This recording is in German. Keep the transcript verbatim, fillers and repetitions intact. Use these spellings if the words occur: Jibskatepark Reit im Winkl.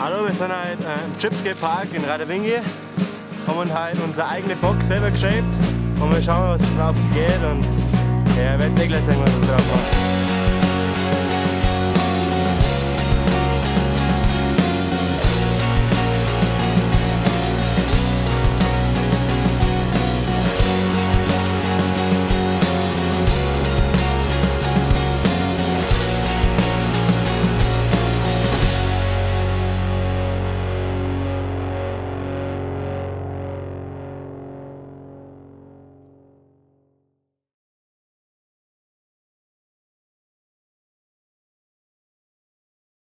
Hallo, wir sind halt im Jibskatepark in Reit im Winkl, haben halt unsere eigene Box selber geshaped und wir schauen, was drauf geht, und ja, wir werden eh gleich sehen, was es drauf macht.